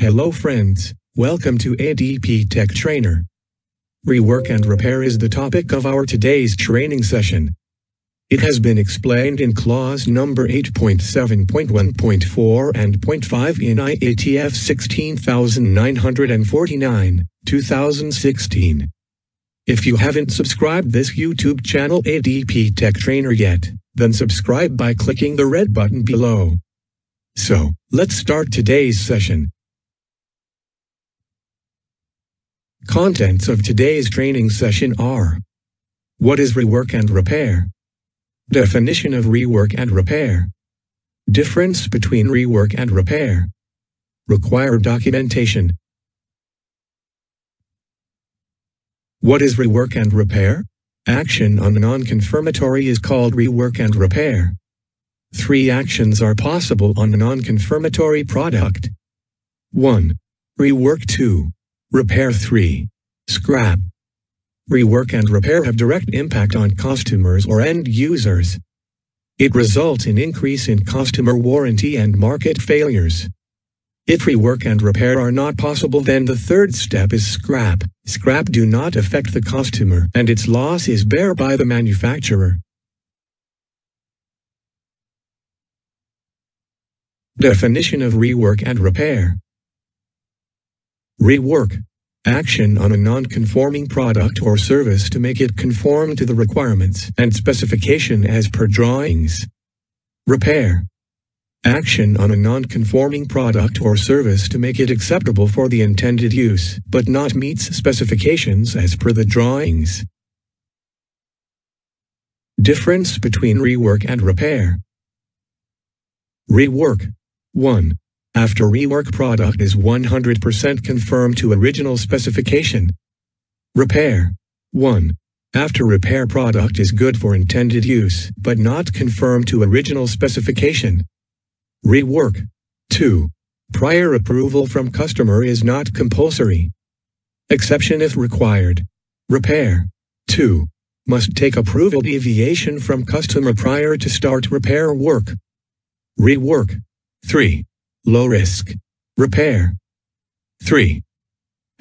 Hello friends, welcome to ADP Tech Trainer. Rework and repair is the topic of our today's training session. It has been explained in clause number 8.7.1.4 and 0.5 in IATF 16949:2016. If you haven't subscribed this YouTube channel ADP Tech Trainer yet, then subscribe by clicking the red button below. So, let's start today's session. Contents of today's training session are: what is rework and repair? Definition of rework and repair. Difference between rework and repair. Required documentation. What is rework and repair? Action on non-confirmatory is called rework and repair. Three actions are possible on a non-confirmatory product. 1. Rework. 2. Repair. 3. Scrap. Rework and repair have direct impact on customers or end users. It results in increase in customer warranty and market failures. If rework and repair are not possible, then the third step is scrap. Scrap do not affect the customer and its loss is borne by the manufacturer. Definition of rework and repair. Rework. Action on a non-conforming product or service to make it conform to the requirements and specification as per drawings. Repair. Action on a non-conforming product or service to make it acceptable for the intended use but not meets specifications as per the drawings. Difference between rework and repair. Rework. 1. After rework, product is 100% confirmed to original specification. Repair. 1. After repair, product is good for intended use but not confirmed to original specification. Rework. 2. Prior approval from customer is not compulsory. Exception if required. Repair. 2. Must take approval deviation from customer prior to start repair work. Rework. 3. Low risk. Repair. 3.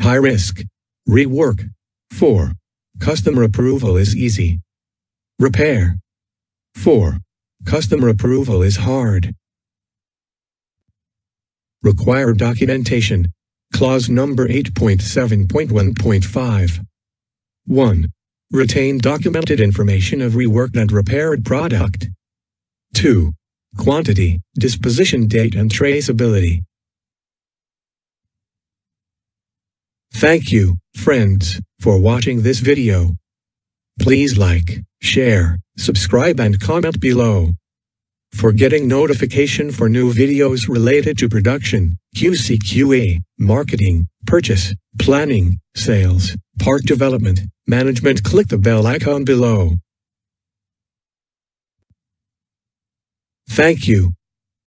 High risk. Rework. 4. Customer approval is easy. Repair. 4. Customer approval is hard. Required documentation. Clause number 8.7.1.5. 1. Retain documented information of reworked and repaired product. 2. Quantity, disposition date and traceability. Thank you, friends, for watching this video. Please like, share, subscribe and comment below. For getting notification for new videos related to production, QCQA, marketing, purchase, planning, sales, part development, management, click the bell icon below. Thank you.